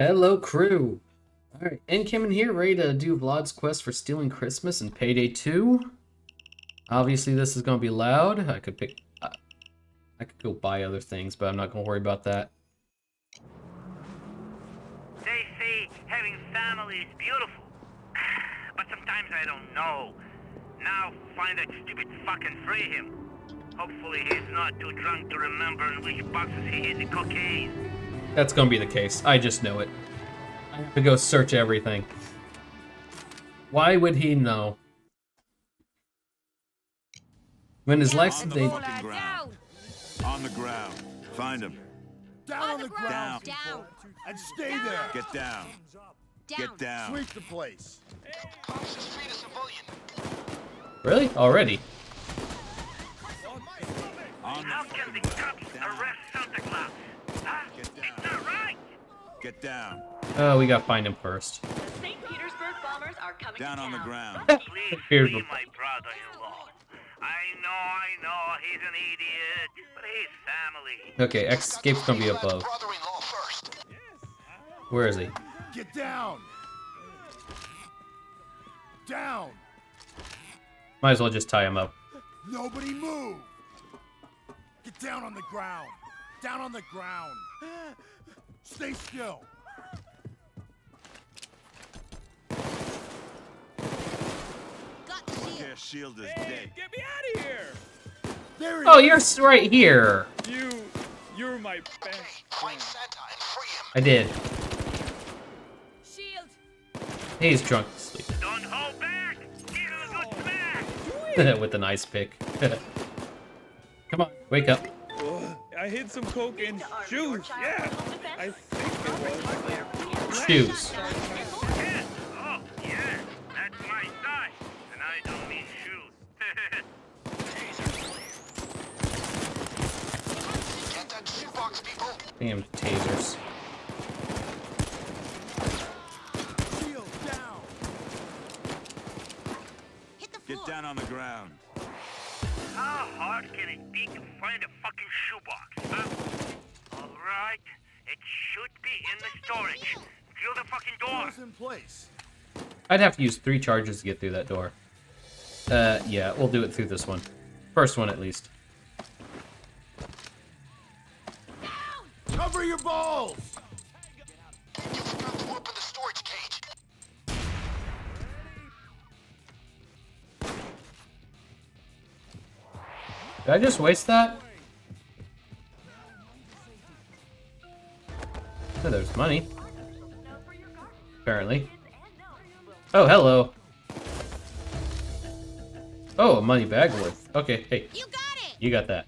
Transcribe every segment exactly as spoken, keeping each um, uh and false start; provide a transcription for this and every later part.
Hello, crew. All right, N-camon here, ready to do Vlog's quest for stealing Christmas in Payday two. Obviously, this is going to be loud. I could pick, uh, I could go buy other things, but I'm not going to worry about that. They say having family is beautiful, but sometimes I don't know. Now find that stupid fuck and free him. Hopefully he's not too drunk to remember in which boxes he hid the cocaine. That's gonna be the case. I just know it. I have to go search everything. Why would he know? When his life's on the fucking ground. On the ground. Find him. Down on the ground. Down. And stay there. Get down. Get down. Sweep the place. Really? Already? How can the cops arrest Santa Claus? Huh? It's not right! Get down. Oh, we gotta find him first. The Saint Petersburg bombers are coming down. Down on the ground. Please free my brother-in-law. I know, I know, he's an idiot, but he's family. Okay, escape's gonna be above. Where is he? Get down! Down! Might as well just tie him up. Nobody move! Get down on the ground! Down on the ground! Stay still! Got the shield. Their shield is hey, dead. Get me out of here! There he oh, is. You're right here! You... you're my best friend. I did. Shield. He's drunk to sleep. Don't hold back! With an ice pick. Come on, wake up. I hid some coke in shoes. Yeah, I think it was shoes. Oh yeah, that's my size, and I don't mean shoes. Get that shoebox, people. Damn tasers. Get down on the ground. How hard can it be to find a fucking shoebox, huh? Alright, it should be in the storage. Through the fucking door! In place. I'd have to use three charges to get through that door. Uh, yeah, we'll do it through this one. First one, at least. Cover your balls! You forgot to open the storage cage. Did I just waste that? Oh, there's money. Apparently. Oh, hello. Oh, a money bag worth. Okay, hey. You got it. You got that.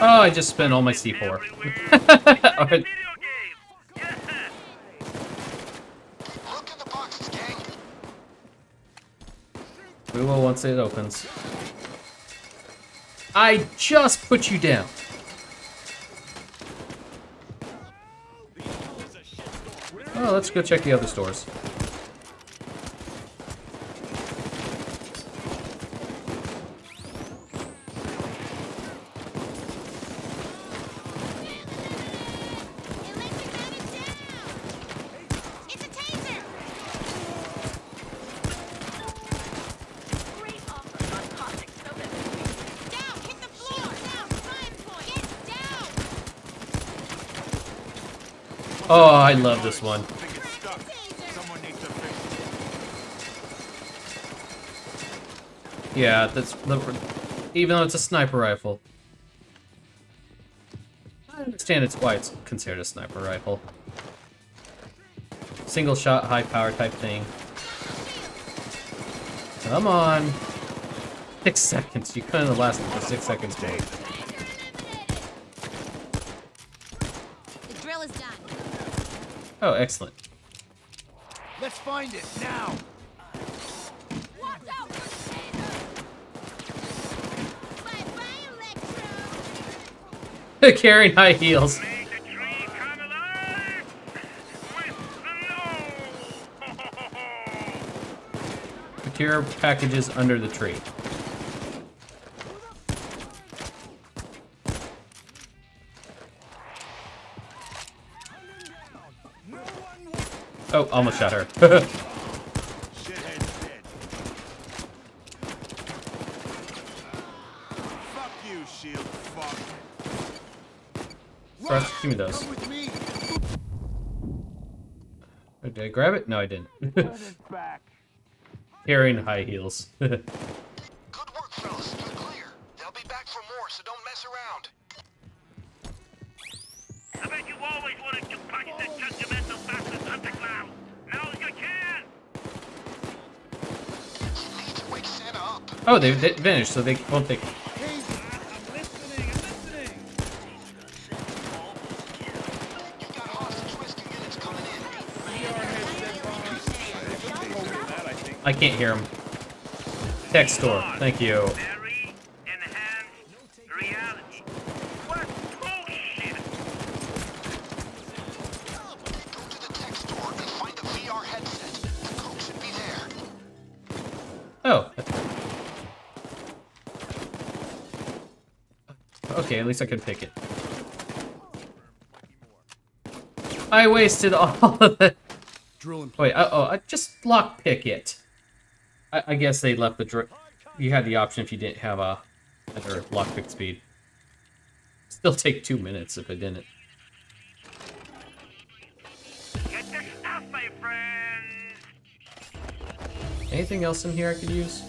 Oh, I just spent all my C four. All right. We will once it opens. I just put you down. Oh, let's go check the other stores. Oh, I love this one. Yeah, that's even though it's a sniper rifle. I understand it's why it's considered a sniper rifle. Single shot, high power type thing. Come on. Six seconds. You couldn't have lasted for six seconds, Jake. Oh, excellent. Let's find it now. Watch out for Taser. Bye bye, Electro. Carrying high heels. May the tree come alive with snow. Secure packages under the tree. Oh, almost shot her. Give me those. Did I grab it? No, I didn't. Carrying high heels. Good work, fellas. You're clear. They'll be back for more, so don't mess around. I bet you always wanted to pocket that judgmental bastard underground. Now you can. You need to wake Santa up. Oh, they they vanished, so they won't think. I can't hear him. Tech store, thank you. Oh. Okay, at least I can pick it. I wasted all of it. Wait, uh oh, I just lockpick it. I guess they left the dr- you had the option if you didn't have a better lockpick speed. Still take two minutes if I didn't. Get this stuff, my friend. Anything else in here I could use?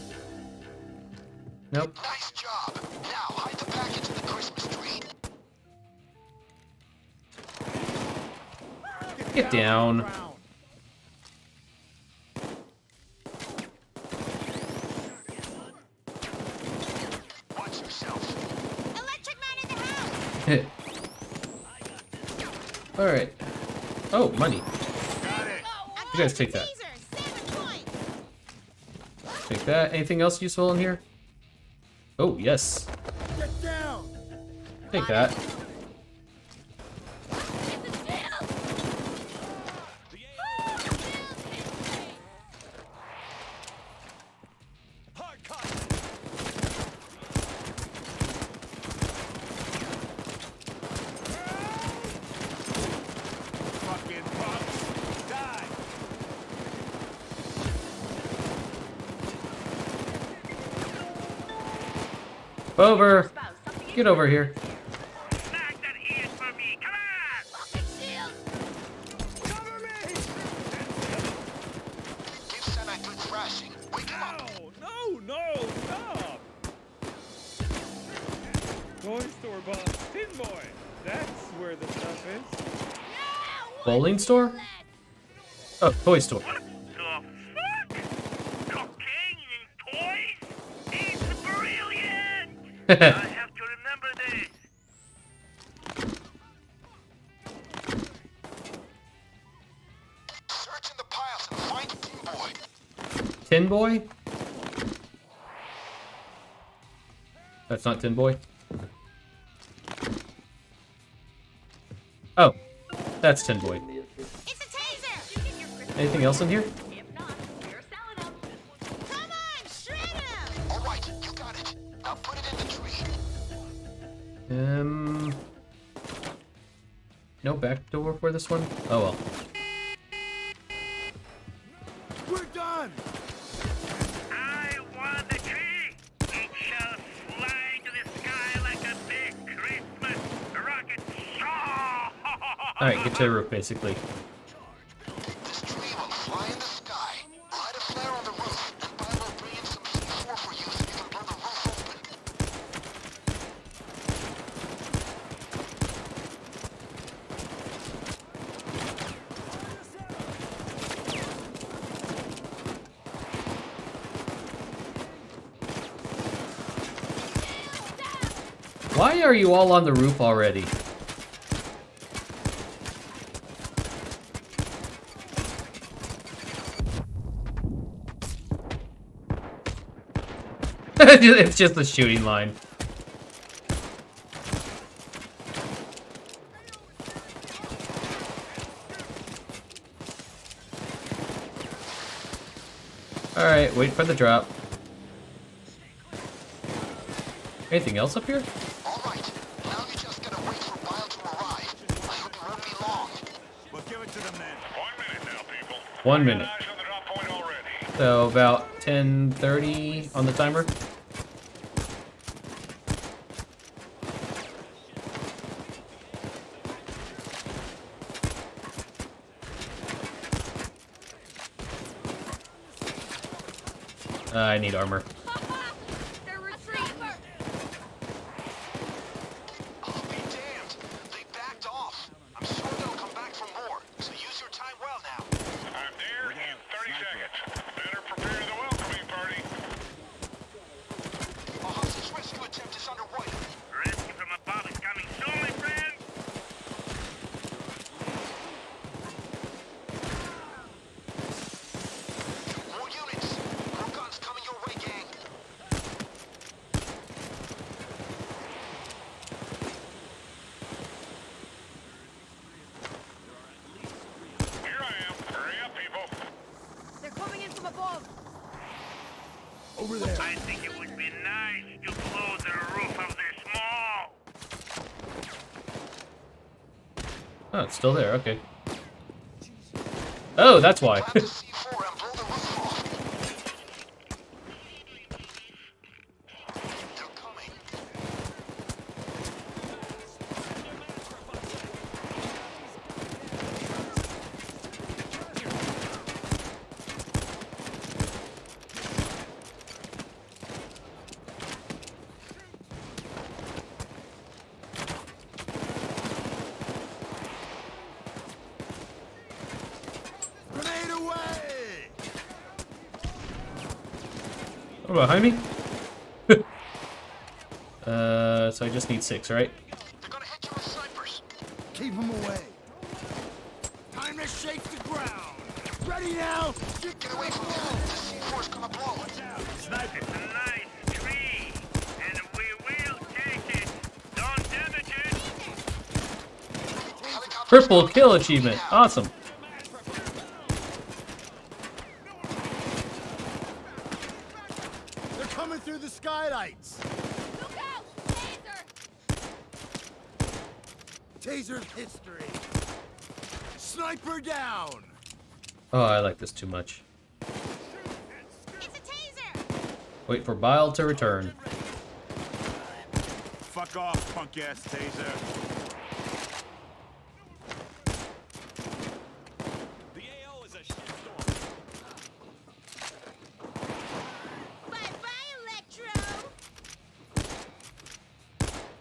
Nope. Nice job. Now hide the package in the Christmas tree. Get down. All right. Oh, money. You guys take that. Take that. Anything else useful in here? Oh, yes. Take that. Over. Get over here. Bowling store? Oh, toy store. I have to remember this. Search in the piles and find Tin Boy. Tin Boy? That's not Tin Boy. Oh, that's Tin Boy. It's a taser. Anything else in here? Um, no back door for this one? Oh well. We're done. I want the tree. It shall fly to the sky like a big Christmas rocket. All right, get to the roof, basically. This tree will fly in the sky. Light a flare on the roof, and I will bring in some C four for you so you can blow the roof open. Why are you all on the roof already? It's just a shooting line. Alright, wait for the drop. Anything else up here? Alright, now you're just gonna wait for Bile to arrive. I hope it won't be long. We'll give it to the men. One minute now, people. One minute. So about ten thirty on the timer. Uh, I need armor. They're retreating. I'll be damned. They backed off. I'm sure they'll come back for more, so use your time well now. I'm there in thirty seconds. Better prepare the welcoming party. A hostage rescue attempt is underway. Rescue from above is coming soon, my friends. More units. Coming your way, gang. Here I am. Hurry up, people. They're coming in from above. Over there. I think it would be nice to blow the roof of this mall. Oh, it's still there. Okay. Oh, that's why. Oh, behind me? uh, so I just need six, right? They're gonna hit you with snipers. Keep them away. Time to shake the ground. Ready now? Get, Get away from the C four's gonna blow us out. Snipe it. A nice tree, and we will take it. Don't damage it. Triple kill achievement. Awesome. Through the skylights. Look out! Taser! Taser's history. Sniper down! Oh, I like this too much. It's a taser! Wait for Bile to return. Fuck off, punk ass taser.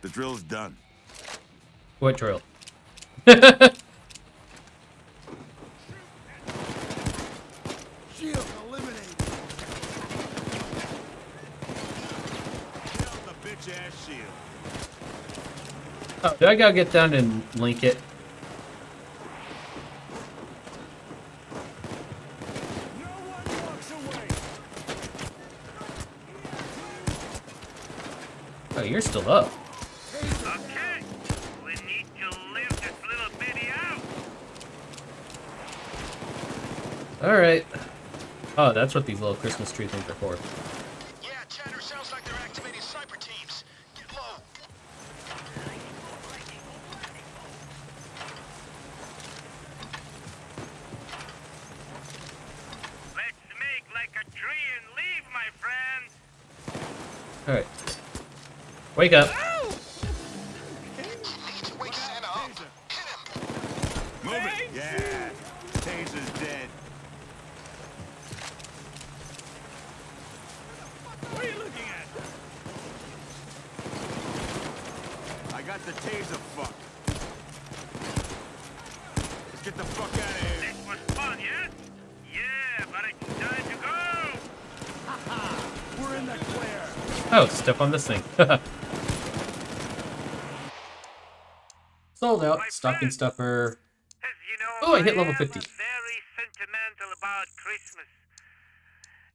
The drill's done. What drill? Shield eliminated. Kill the bitch ass shield. Oh, I gotta get down and link it. Oh, you're still up. Alright. Oh, that's what these little Christmas tree things are for. Yeah, chatter sounds like they're activating cyber teams. Get low. Let's make like a tree and leave, my friend. Alright. Wake up. Oh. Wake Santa up. Hit him. Move it. Yeah. Taser's dead. What are you looking at? I got the taser, fuck. Let's get the fuck out of here. This was fun, yeah? Yeah, but it's time to go! Haha! We're in the clear! Oh, step on this thing. Sold out, my stocking friend, stuffer. You know, oh, I hit level fifty. Very sentimental about Christmas.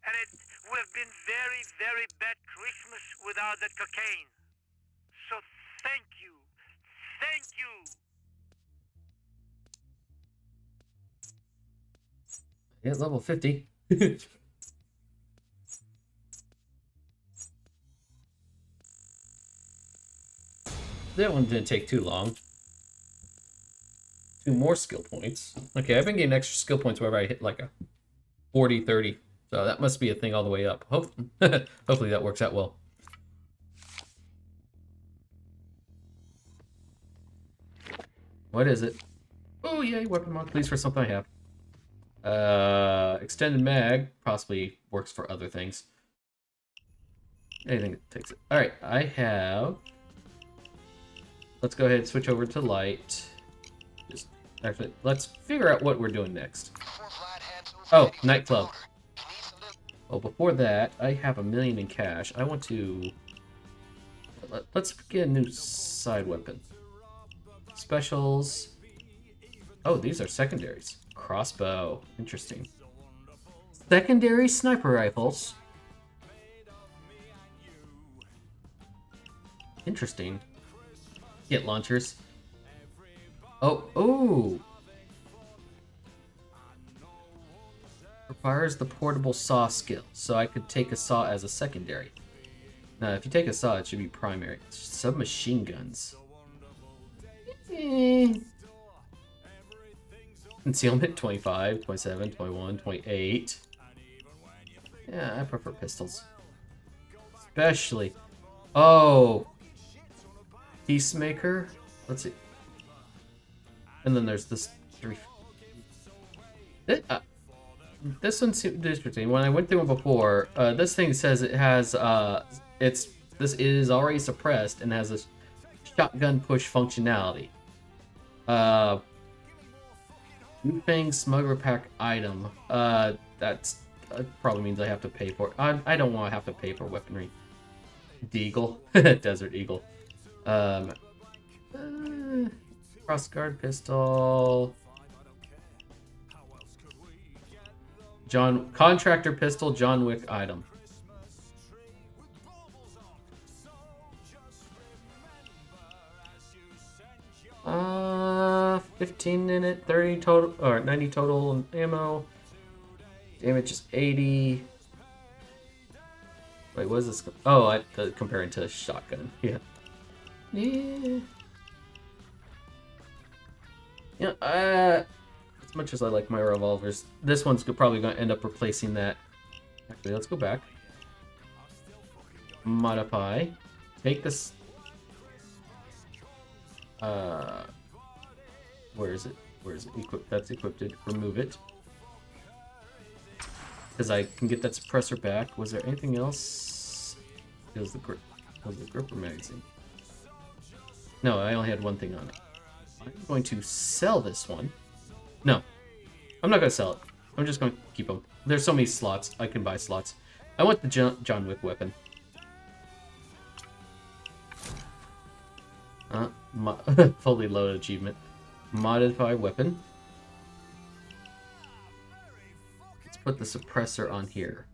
And it would have been very, very bad Christmas without that cocaine. So thank you. Thank you. Yeah, level fifty. That one didn't take too long. Two more skill points. Okay, I've been getting extra skill points wherever I hit like a forty, thirty. So that must be a thing all the way up. Hopefully, hopefully that works out well. What is it? Oh, yay, weapon mod, please, for something I have. Uh, extended mag possibly works for other things. Anything that takes it. All right, I have... Let's go ahead and switch over to light. Just actually, let's figure out what we're doing next. Oh, nightclub. Well, before that, I have a million in cash. I want to... Let's get a new side weapon. Specials. Oh, these are secondaries. Crossbow. Interesting. Secondary sniper rifles. Interesting. Hit launchers. Oh, oh! Requires the portable saw skill, so I could take a saw as a secondary. Now, if you take a saw, it should be primary. Submachine guns. Eh. Concealment twenty-five, twenty-seven, twenty-one, twenty-eight. Yeah, I prefer pistols. Especially. Oh! Peacemaker? Let's see. And then there's this three. It, uh, this one seemed interesting. When I went through it before, uh, this thing says it has, uh, it's, this is already suppressed and has a shotgun push functionality. Uh, Fang smuggler pack item. Uh, that's, that probably means I have to pay for it. I, I don't want to have to pay for weaponry. Deagle. Desert Eagle. Um, uh, cross guard pistol, John contractor pistol, John Wick item. Uh, fifteen in it, thirty total, or ninety total ammo. Damage is eighty. Wait, what is this? Oh, I uh, comparing to a shotgun. Yeah. Yeah. Yeah. Uh, as much as I like my revolvers, this one's probably going to end up replacing that. Actually, let's go back. Modify. Take this. Uh, where is it? Where is it? Equip. That's equipped. Remove it. Because I can get that suppressor back. Was there anything else? It was the grip. It was the gripper magazine. No, I only had one thing on it. I'm going to sell this one. No, I'm not going to sell it. I'm just going to keep them. There's so many slots. I can buy slots. I want the John Wick weapon. Uh, fully loaded achievement. Modify weapon. Let's put the suppressor on here.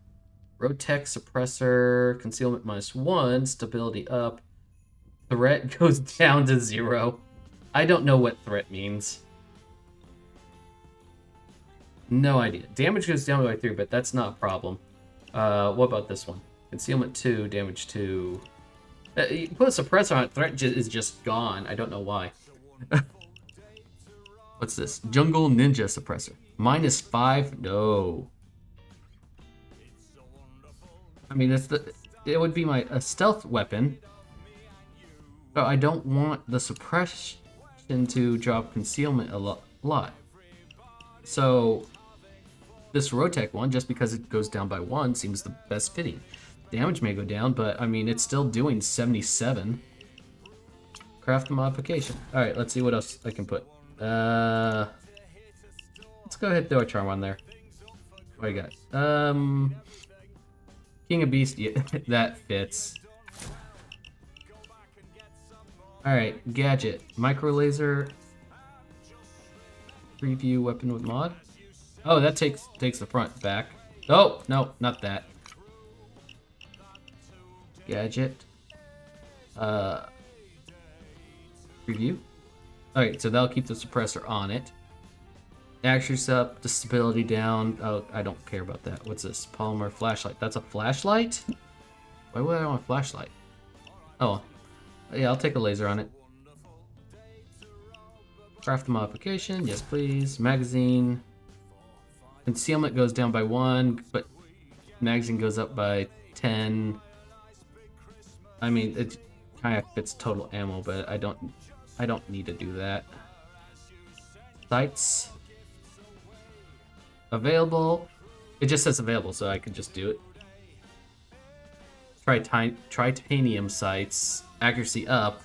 Rotech suppressor. Concealment minus one. Stability up. Threat goes down to zero. I don't know what threat means. No idea. Damage goes down by three, but that's not a problem. Uh, what about this one? Concealment two, damage two. Uh, you put a suppressor on it, threat is just gone. I don't know why. What's this? Jungle ninja suppressor. Minus five? No. I mean, it's the. It would be my a stealth weapon. But I don't want the suppression to drop concealment a lot. So this Rotech one, just because it goes down by one, seems the best fitting. Damage may go down, but I mean, it's still doing seventy-seven. Craft modification. All right, let's see what else I can put. Uh, let's go ahead and throw a charm on there. What do you got? Um, King of Beast, yeah, that fits. Alright, gadget. Micro laser. Preview weapon with mod. Oh, that takes takes the front back. Oh, no, not that. Gadget. Uh, preview. Alright, so that'll keep the suppressor on it. Actions up, stability down. Oh, I don't care about that. What's this? Polymer flashlight. That's a flashlight? Why would I want a flashlight? Oh, yeah, I'll take a laser on it. craft modification, yes please. Magazine. Concealment goes down by one, but magazine goes up by ten. I mean, it kind of fits total ammo, but I don't, I don't need to do that. Sights. Available. It just says available, so I could just do it. Tritin titanium sights. Accuracy up.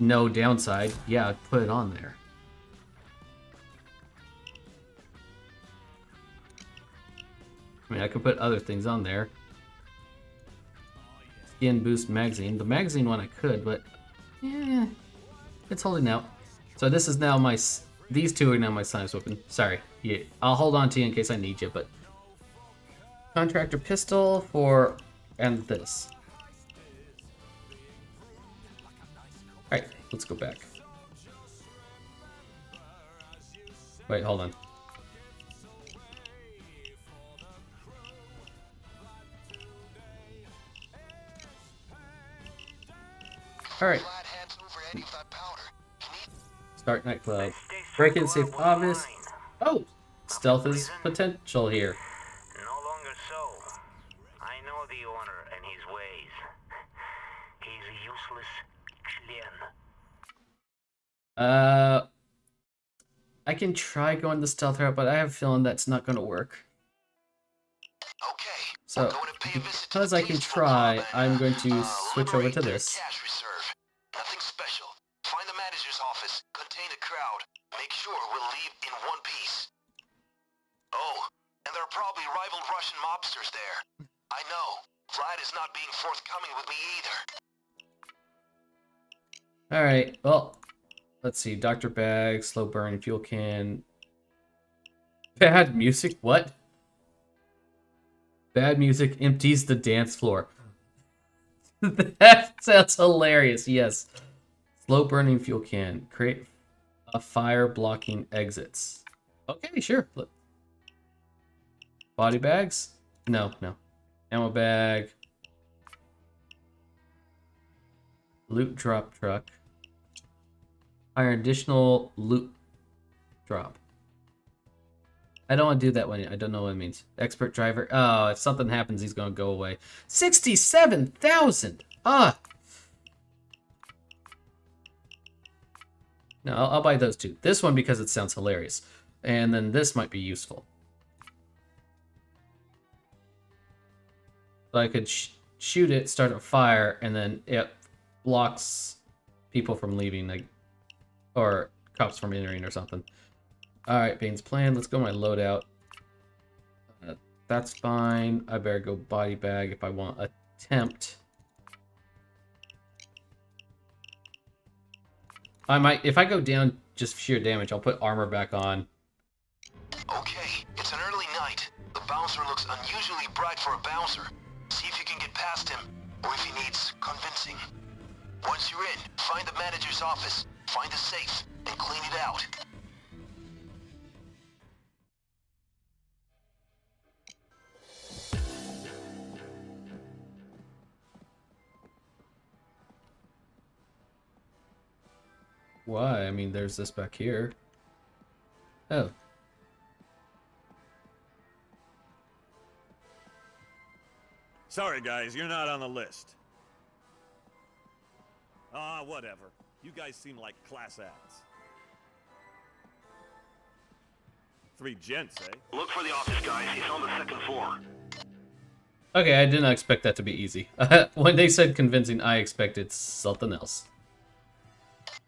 No downside. Yeah, put it on there. I mean, I could put other things on there. Skin boost magazine. The magazine one I could, but yeah, it's holding out. So this is now my... These two are now my sniper's weapon. Sorry. Yeah, I'll hold on to you in case I need you, but... Contractor pistol for... and this. Alright, let's go back. Wait, hold on. Alright. Start nightclub. Break in safe obvious. Oh! Stealth is potential here. No longer so. I know the owner and his ways. He's a useless chlen. Uh I can try going the stealth route, but I have a feeling that's not gonna work. Okay. So because I can try, I'm going to switch over to this. Alright, well, let's see. Doctor Bag, Slow Burn, Fuel Can. Bad music? What? Bad music empties the dance floor. That sounds hilarious, yes. Slow Burning Fuel Can. Create a fire blocking exits. Okay, sure. Look. Body bags? No, no. Ammo bag. Loot drop truck. Hire additional loot drop. I don't want to do that one yet. I don't know what it means. Expert driver. Oh, if something happens, he's going to go away. sixty-seven thousand! Ah! No, I'll, I'll buy those two. This one because it sounds hilarious. And then this might be useful. So I could sh shoot it, start a fire, and then it blocks people from leaving, like, or cops from entering or something. Alright, Bane's plan. Let's go my loadout. Uh, that's fine. I better go body bag if I want attempt. I might, if I go down just sheer damage, I'll put armor back on. Okay, it's an early night. The bouncer looks unusually bright for a bouncer. See if you can get past him, or if he needs convincing. Once you're in, find the manager's office. Find a safe and clean it out. Why? I mean, there's this back here. Oh. Sorry, guys, you're not on the list. Ah, whatever. You guys seem like class acts. Three gents, eh? Look for the office, guys. He's on the second floor. Okay, I did not expect that to be easy. When they said convincing, I expected something else.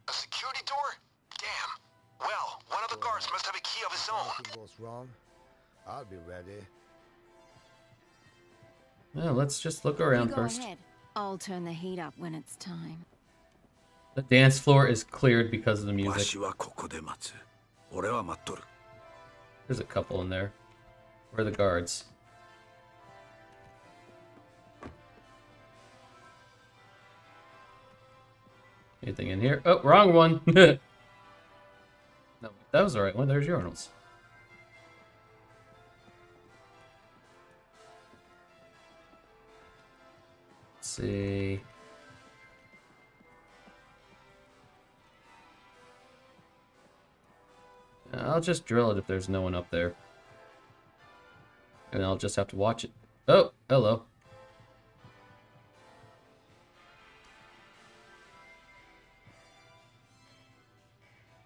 A security door? Damn. Well, one of the guards must have a key of his own. If something goes wrong, I'll be ready. Well, let's just look around you go first. Ahead. I'll turn the heat up when it's time. The dance floor is cleared because of the music. There's a couple in there. Where are the guards? Anything in here? Oh, wrong one! No, that was the right one. There's urinals. Let's see... I'll just drill it if there's no one up there. And I'll just have to watch it. Oh, hello.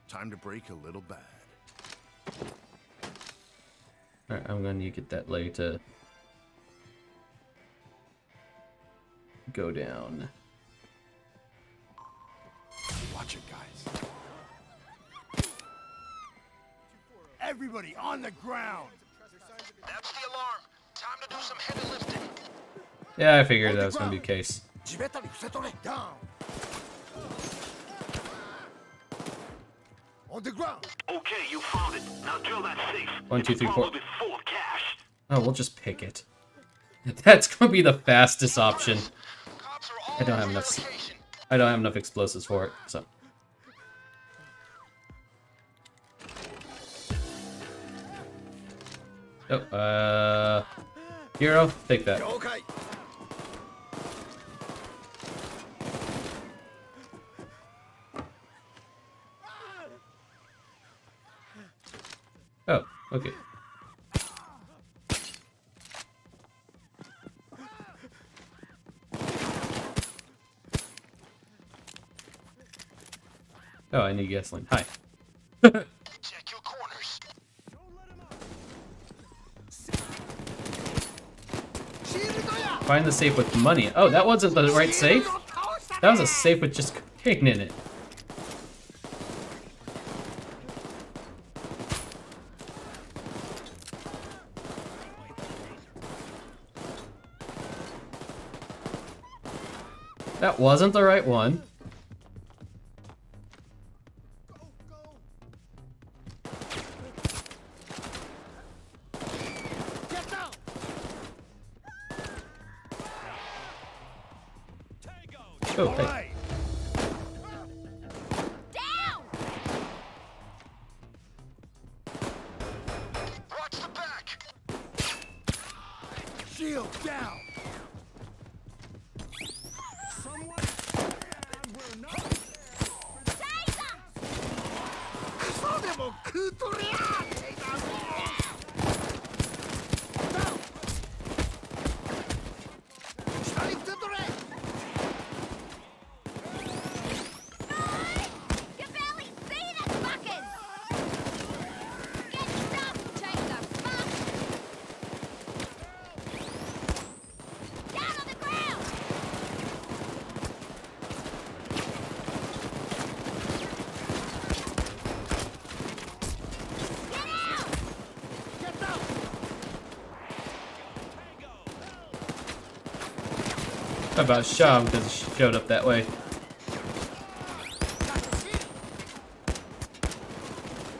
Time to break a little bad. Alright, I'm going to get that lay to go down. Watch it, guys. Everybody on the ground. That's the alarm. Time to do some heavy lifting. Yeah, I figured that was going to be the case. On the ground. Okay, you found it. Now drill that safe. One, two, three, four. Oh, we'll just pick it. That's going to be the fastest option. I don't have enough. I don't have enough explosives for it, so. Oh, uh, Hero, take that. Okay. Oh, okay. Oh, I need gasoline. Hi. Check your corners. Find the safe with money. Oh, that wasn't the right safe. That was a safe with just cocaine in it. That wasn't the right one. Oh, hey. Down. Watch the back. Shield down. Someone we're not. I about shot him because he showed up that way.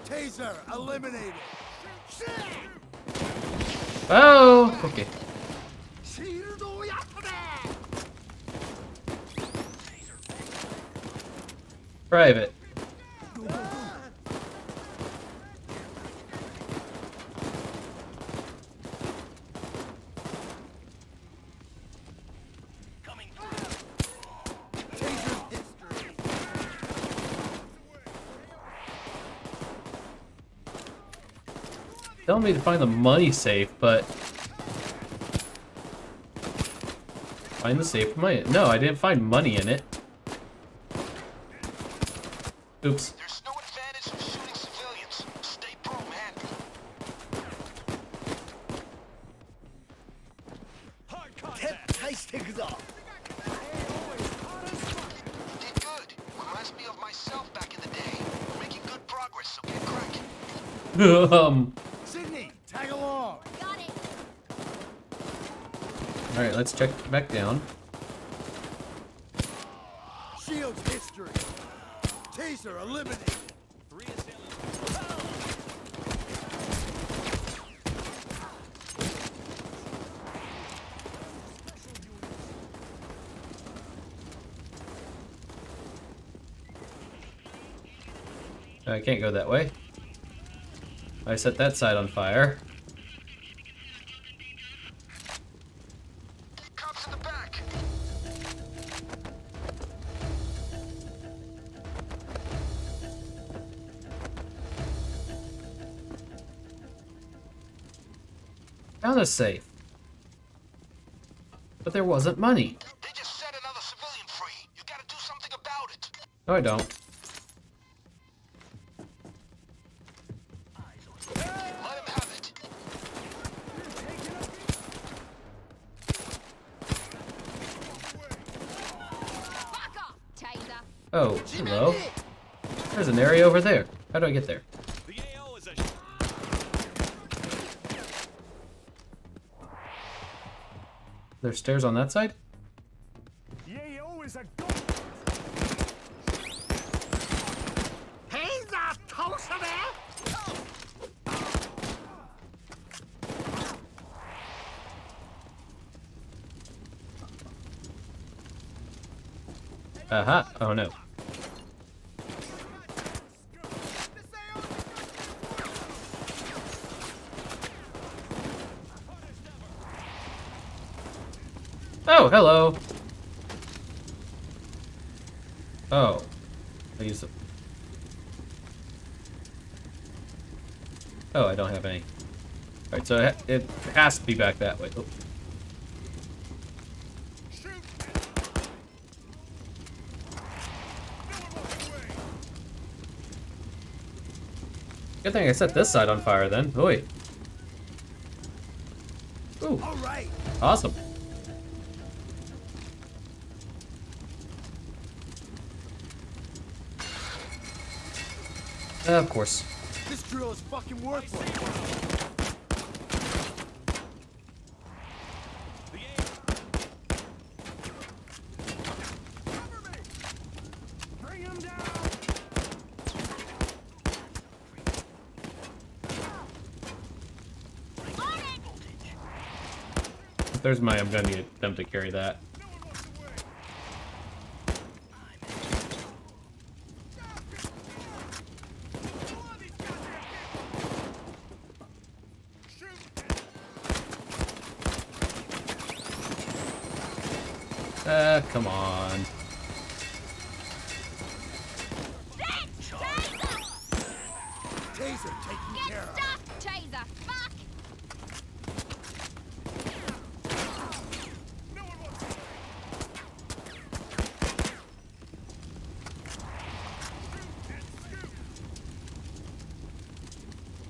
Taser eliminated. Oh, okay. Private. Telling me to find the money safe, but find the safe money. No, I didn't find money in it. Oops. There's no advantage of shooting civilians. Stay pro, man. Hard contact. You did good. Reminds me of myself back in the day. We're making good progress, so get cracking. um. Alright, let's check back down. Shields history. Taser eliminated. Three assailants. I can't go that way. I set that side on fire. found a safe. But there wasn't money. They just set another civilian free. You gotta do something about it. No, I don't. Oh, hello. There's an area over there. How do I get there? There's stairs on that side? Aha, uh-huh. Oh no. Oh, hello. Oh, I use the. Oh, I don't have any. All right, so it, it has to be back that way. Oh. Good thing I set this side on fire then. Oi. Ooh. All right. Awesome. Uh, of course. This drill is fucking worthless. Bring him down. If there's my, I'm gonna need them to carry that. Uh, come on. Taser taking care of. Get stuck, Taser. Fuck. No one wants to play.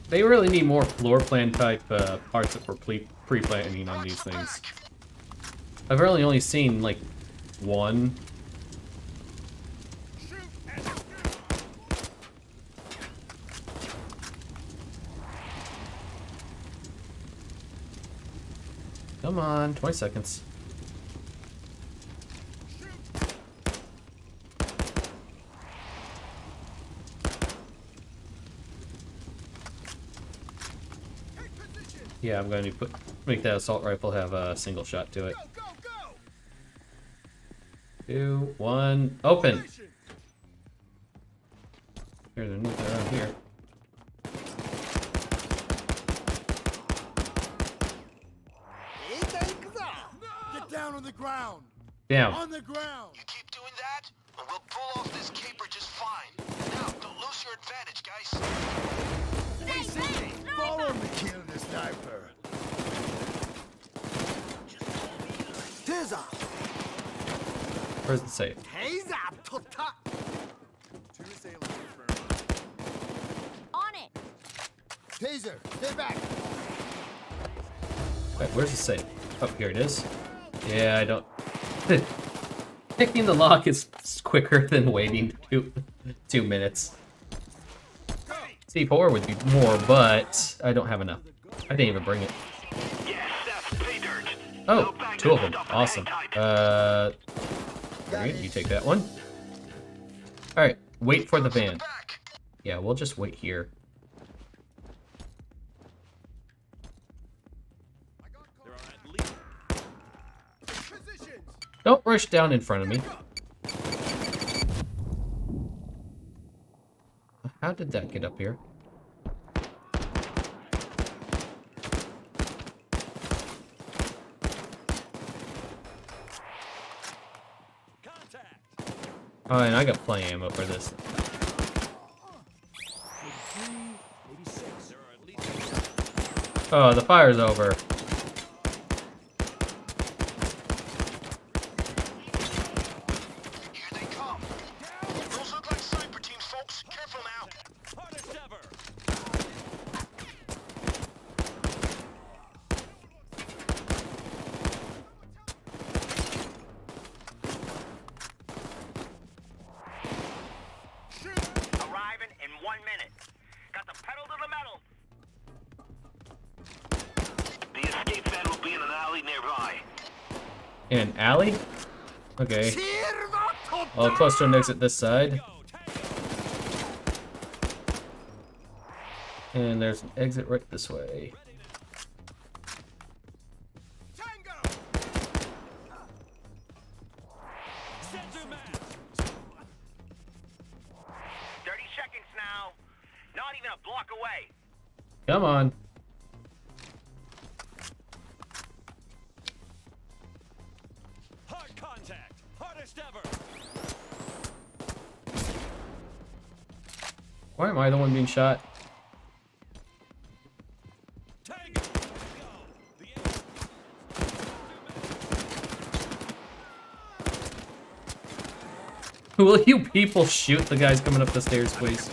They really need more floor plan type uh, parts that were pre-planning on these things. I've really only seen, like, one. Come on, twenty seconds. Yeah, I'm going to put make that assault rifle have a single shot to it. Two, one, open! There's a nuke around here. Get down on the ground! Down. On the ground! You keep doing that, and we'll pull off this caper just fine. Now, don't lose your advantage, guys. Stay, stay, follow me, kill the sniper. Tis off. Where's the safe? On it. Taser, stay back. Wait, where's the safe? Oh, here it is. Yeah, I don't. Picking the lock is quicker than waiting two two minutes. C four would be more, but I don't have enough. I didn't even bring it. Oh, two of them. Awesome. Uh. Alright, you take that one. Alright, wait for the van. Yeah, we'll just wait here. Don't rush down in front of me. How did that get up here? Oh, and I got plenty of ammo for this. Oh, the fire's over. In an alley? Okay. Well, close to an exit this side. And there's an exit right this way. Come on. Hard contact. Hardest ever. Why am I the one being shot? Will you people shoot the guys coming up the stairs, please?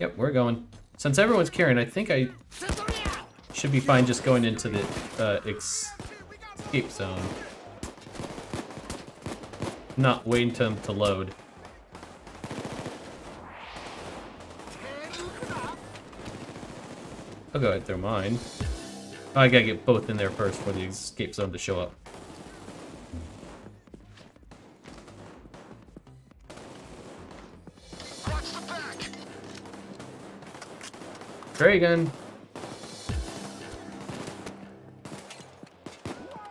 Yep, we're going. Since everyone's carrying, I think I should be fine just going into the uh, escape zone. Not waiting for them to load. I'll go ahead and throw mine. Oh, I gotta get both in there first for the escape zone to show up. Ray gun.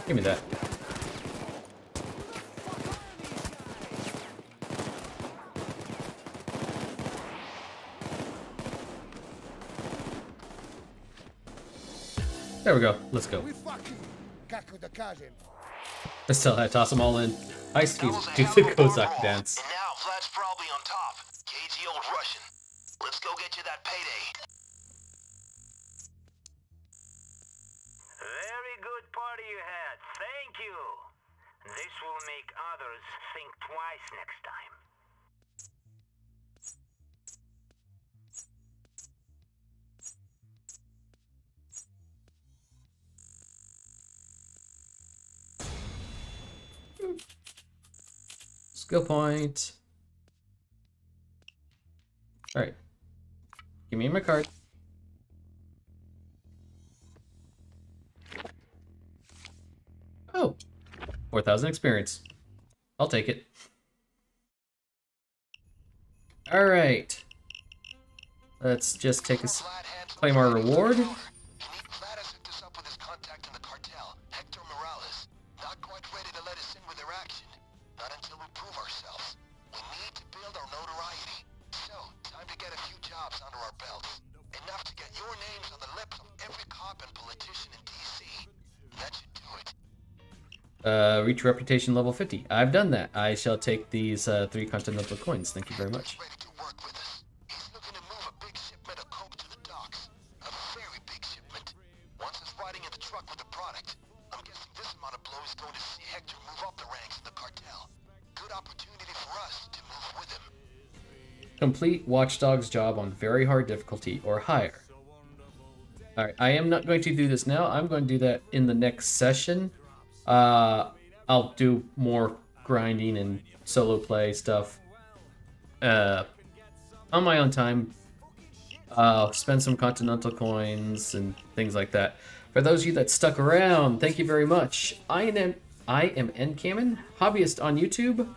Give me that. There we go. Let's go. I still had to toss them all in. I see. Do the Kozak dance. And now Vlad's probably on top. Cagey old Russian. Let's go get you that payday. This will make others think twice next time. Skill point. All right. Give me my card. Oh. four thousand experience. I'll take it. All right. Let's just take a claim our reward. Uh, reach reputation level fifty. I've done that. I shall take these uh, three continental coins. Thank you very much. Complete Watchdog's job on very hard difficulty or higher. All right. I am not going to do this now. I'm going to do that in the next session. Uh, I'll do more grinding and solo play stuff uh, on my own time. Uh, spend some continental coins and things like that. For those of you that stuck around, thank you very much. I am I am N-camon, hobbyist on YouTube,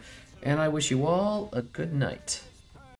and I wish you all a good night.